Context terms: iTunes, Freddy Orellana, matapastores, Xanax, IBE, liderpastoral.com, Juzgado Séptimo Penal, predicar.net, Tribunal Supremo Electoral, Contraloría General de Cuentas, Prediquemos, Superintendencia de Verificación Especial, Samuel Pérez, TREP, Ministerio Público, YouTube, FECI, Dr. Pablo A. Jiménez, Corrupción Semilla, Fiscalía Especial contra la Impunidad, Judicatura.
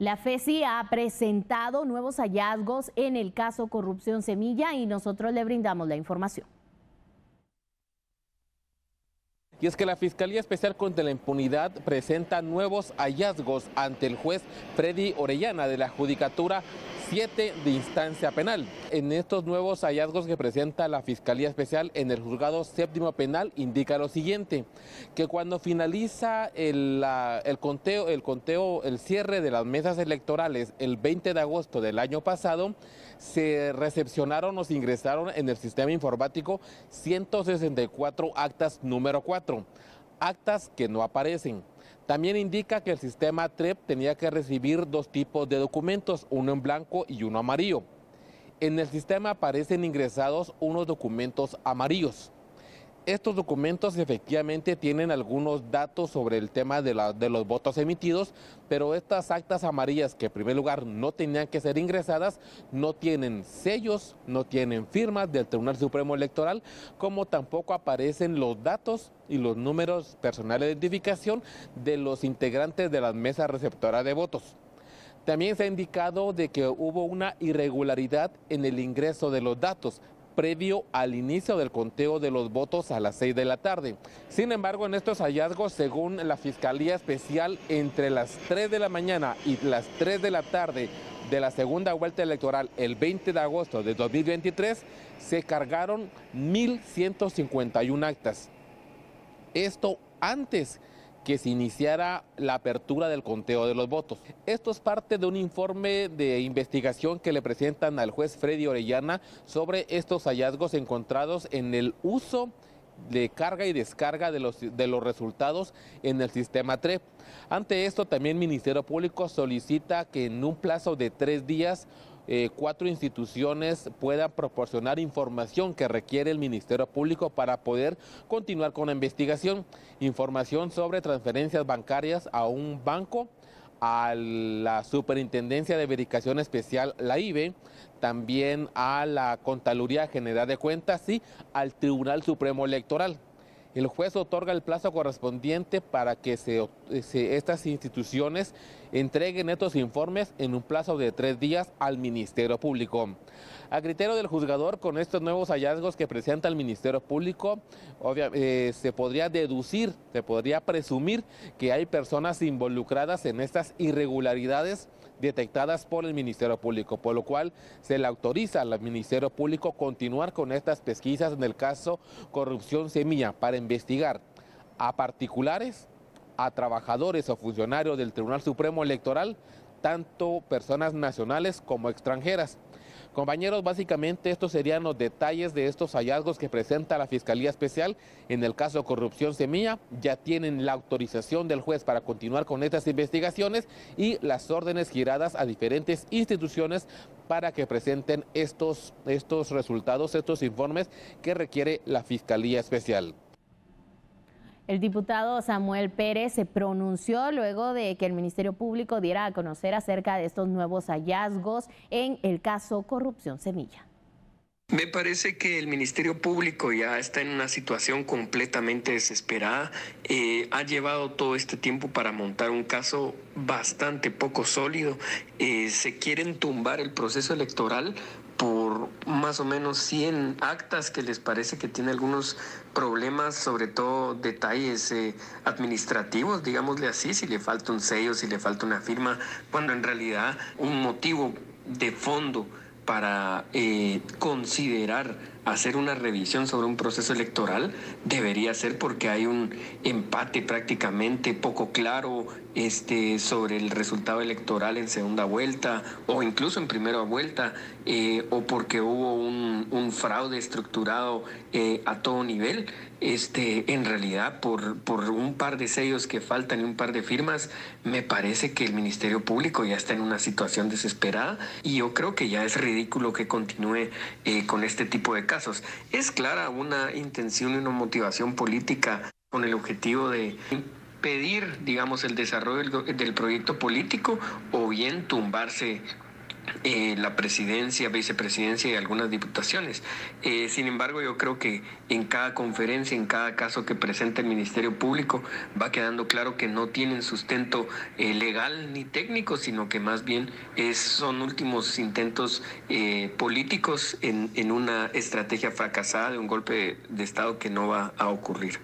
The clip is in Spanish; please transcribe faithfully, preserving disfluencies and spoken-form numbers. La FECI ha presentado nuevos hallazgos en el caso Corrupción Semilla y nosotros le brindamos la información. Y es que la Fiscalía Especial contra la Impunidad presenta nuevos hallazgos ante el juez Freddy Orellana de la Judicatura siete de instancia penal. En estos nuevos hallazgos que presenta la Fiscalía Especial en el Juzgado Séptimo Penal indica lo siguiente, que cuando finaliza el, la, el conteo, el conteo, el cierre de las mesas electorales el veinte de agosto del año pasado, se recepcionaron o se ingresaron en el sistema informático ciento sesenta y cuatro actas número cuatro, actas que no aparecen. También indica que el sistema TREP tenía que recibir dos tipos de documentos, uno en blanco y uno amarillo. En el sistema aparecen ingresados unos documentos amarillos. Estos documentos efectivamente tienen algunos datos sobre el tema de, la, de los votos emitidos, pero estas actas amarillas que en primer lugar no tenían que ser ingresadas, no tienen sellos, no tienen firmas del Tribunal Supremo Electoral, como tampoco aparecen los datos y los números personales de identificación de los integrantes de las mesas receptoras de votos. También se ha indicado de que hubo una irregularidad en el ingreso de los datos previo al inicio del conteo de los votos a las seis de la tarde. Sin embargo, en estos hallazgos, según la Fiscalía Especial, entre las tres de la mañana y las tres de la tarde de la segunda vuelta electoral, el veinte de agosto de dos mil veintitrés, se cargaron mil ciento cincuenta y uno actas. Esto antes que se iniciara la apertura del conteo de los votos. Esto es parte de un informe de investigación que le presentan al juez Freddy Orellana sobre estos hallazgos encontrados en el uso de carga y descarga de los, de los resultados en el sistema TREP. Ante esto también el Ministerio Público solicita que en un plazo de tres días Eh, cuatro instituciones puedan proporcionar información que requiere el Ministerio Público para poder continuar con la investigación. Información sobre transferencias bancarias a un banco, a la Superintendencia de Verificación Especial, la I B E, también a la Contraloría General de Cuentas y al Tribunal Supremo Electoral. El juez otorga el plazo correspondiente para que se, se, estas instituciones entreguen estos informes en un plazo de tres días al Ministerio Público. A criterio del juzgador, con estos nuevos hallazgos que presenta el Ministerio Público, obvia, eh, se podría deducir, se podría presumir que hay personas involucradas en estas irregularidades detectadas por el Ministerio Público, por lo cual se le autoriza al Ministerio Público continuar con estas pesquisas en el caso Corrupción Semilla para investigar a particulares, a trabajadores o funcionarios del Tribunal Supremo Electoral, tanto personas nacionales como extranjeras. Compañeros, básicamente estos serían los detalles de estos hallazgos que presenta la Fiscalía Especial en el caso Corrupción Semilla. Ya tienen la autorización del juez para continuar con estas investigaciones y las órdenes giradas a diferentes instituciones para que presenten estos, estos resultados, estos informes que requiere la Fiscalía Especial. El diputado Samuel Pérez se pronunció luego de que el Ministerio Público diera a conocer acerca de estos nuevos hallazgos en el caso Corrupción Semilla. Me parece que el Ministerio Público ya está en una situación completamente desesperada. Eh, ha llevado todo este tiempo para montar un caso bastante poco sólido. Eh, se quieren tumbar el proceso electoral por más o menos cien actas que les parece que tiene algunos problemas, sobre todo detalles eh, administrativos, digámosle así, si le falta un sello, si le falta una firma, cuando en realidad un motivo de fondo para eh, considerar hacer una revisión sobre un proceso electoral debería ser porque hay un empate prácticamente poco claro este, sobre el resultado electoral en segunda vuelta o incluso en primera vuelta eh, o porque hubo un, un fraude estructurado eh, a todo nivel. Este, en realidad por, por un par de sellos que faltan y un par de firmas, me parece que el Ministerio Público ya está en una situación desesperada y yo creo que ya es ridículo que continúe eh, con este tipo de casos. Es clara una intención y una motivación política con el objetivo de impedir, digamos, el desarrollo del proyecto político o bien tumbarse Eh, la presidencia, vicepresidencia y algunas diputaciones. Eh, sin embargo, yo creo que en cada conferencia, en cada caso que presenta el Ministerio Público, va quedando claro que no tienen sustento eh, legal ni técnico, sino que más bien es, son últimos intentos eh, políticos en, en una estrategia fracasada de un golpe de Estado que no va a ocurrir.